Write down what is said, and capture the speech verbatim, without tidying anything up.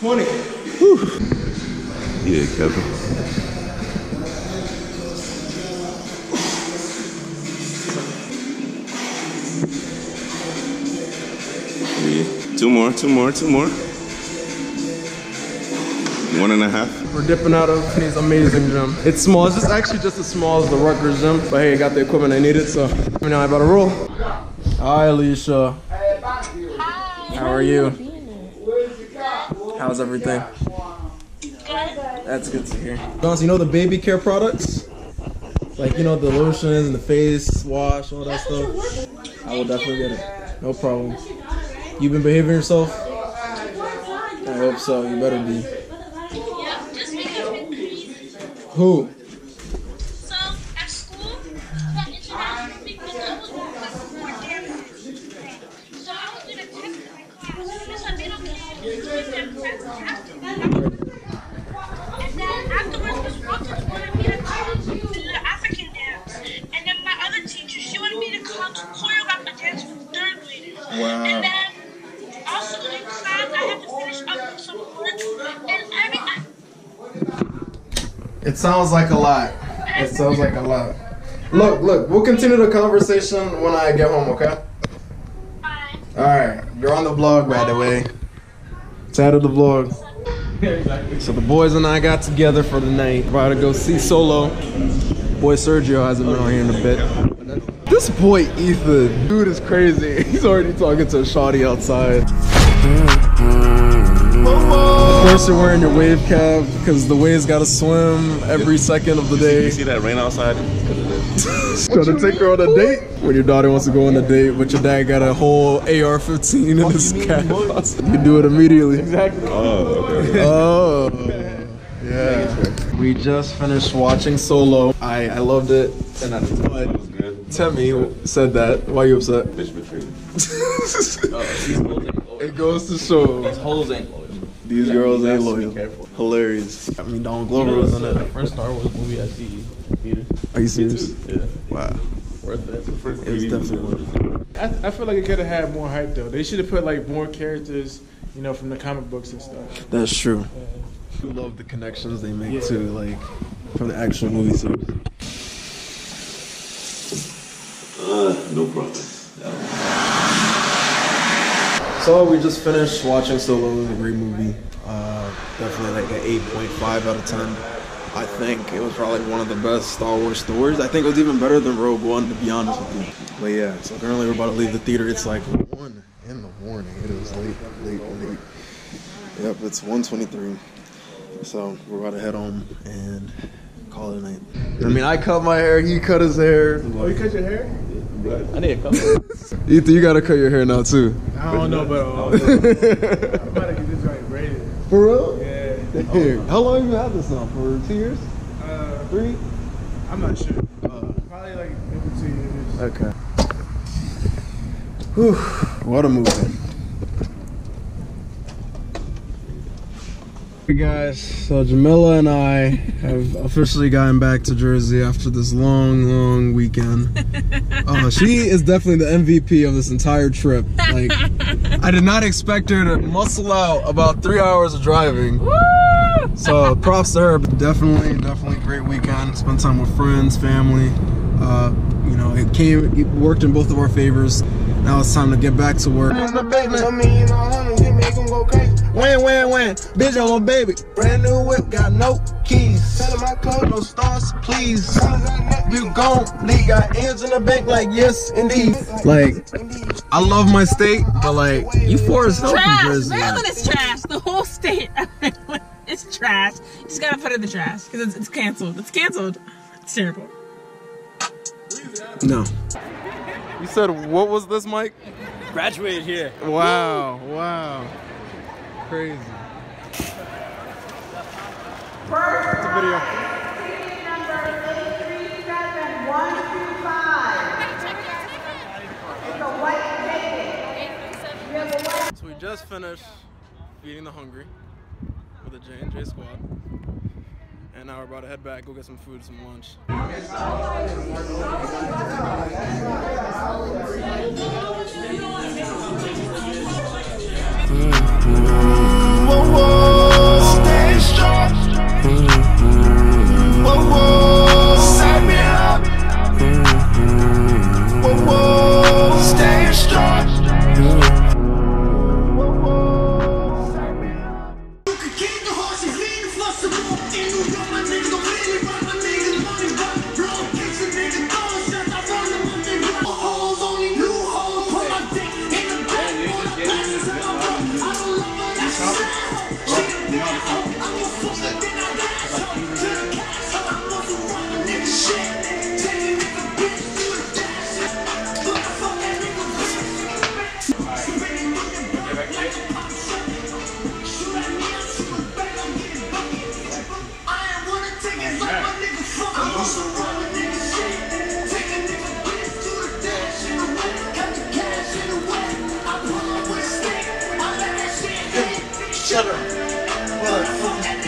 twenty. Whew. Yeah, Kevin. Yeah. Two more, two more, two more. One and a half. We're dipping out of this amazing gym. It's small. It's just actually just as small as the Rutgers gym. But hey, I got the equipment I needed, so I'm now about to roll. Hi, Alicia. Hi. How are you? How's everything? Good. That's good to hear. Donald, you know the baby care products? Like, you know, the lotions and the face wash, all that stuff. I will definitely get it. No problem. You've been behaving yourself? I hope so. You better be. Who? So, at school, that international people was more damage. So I was in a textbook class. Because I made them do their practice afterwards. And then afterwards, Miss Walters wanted me to come to the African dance. And then my other teacher, she wanted me to come to choreograph a dance with third graders. Wow. And then also in class, I had to finish up with some work. And every... I It sounds like a lot. It sounds like a lot. Look, look, we'll continue the conversation when I get home, okay? Bye. Alright, you're on the vlog, by the way. Title of the vlog. So the boys and I got together for the night. We're about to go see Solo. Boy Sergio hasn't been on here in a bit. This boy Ethan, dude is crazy. He's already talking to a shawty outside. Of course you're wearing your wave cap because the waves gotta swim every second of the day. You see that rain outside? Trying to take her on a date? When your daughter wants to go on a date, but your dad got a whole A R fifteen in his cap. You do it immediately. Exactly. Oh, okay. Oh. Yeah. We just finished watching Solo. I, I loved it. And I thought Temi said that. Why are you upset? Bitch betrayed. Oh, it goes to show. His holes ain't loyal. These yeah, girls ain't loyal. Hilarious. I mean, Donald Glover you know, was in it. The first Star Wars movie I see. Either. Are you serious? Yeah. Wow. Worth it. First it's definitely worth it. I, I feel like it could have had more hype though. They should have put like more characters, you know, from the comic books and stuff. That's true. Yeah. I love the connections they make yeah. too, like from the actual movie series. Uh, no problem. Yeah. So we just finished watching Solo. It was a great movie. Uh, definitely like an eight point five out of ten. I think it was probably one of the best Star Wars stories. I think it was even better than Rogue One, to be honest with you. But yeah, so currently we're about to leave the theater. It's like one in the morning. It is late, late, late. Yep, it's one twenty-three. So we're about to head home and call it a night. I mean, I cut my hair. He cut his hair. Oh, you cut your hair? I need a cut. Ethan, you gotta cut your hair now too. I don't know, but uh, I'm about to get this right braided. For real? Yeah. Oh, how long have you had this now? For two years? Uh, Three? I'm not sure. Uh, Probably like maybe two years. Okay. Whew, what a movie. Hey guys, so Jamila and I have officially gotten back to Jersey after this long, long weekend. Uh, she is definitely the M V P of this entire trip. Like, I did not expect her to muscle out about three hours of driving. Woo! So props to her. Definitely, definitely great weekend. Spent time with friends, family. Uh, you know, it came, it worked in both of our favors. Now it's time to get back to work. Win, win, win, bitch, I'm a baby. Brand new whip, got no keys. Selling my clothes, no stars, please. You gon' leave, got ends in the bank, like yes, indeed. Like, I love my state, but like, you forced help in Jersey. Maryland is trash, the whole state. It's trash. You just gotta put it in the trash, because it's, it's canceled. It's canceled. It's terrible. No. You said, what was this, Mike? Graduated here. Wow, wow. Crazy. It's a video. So we just finished feeding the hungry with the J and J squad. And now we're about to head back, go get some food, some lunch. Mm. Whoa, whoa. Shut up. Well,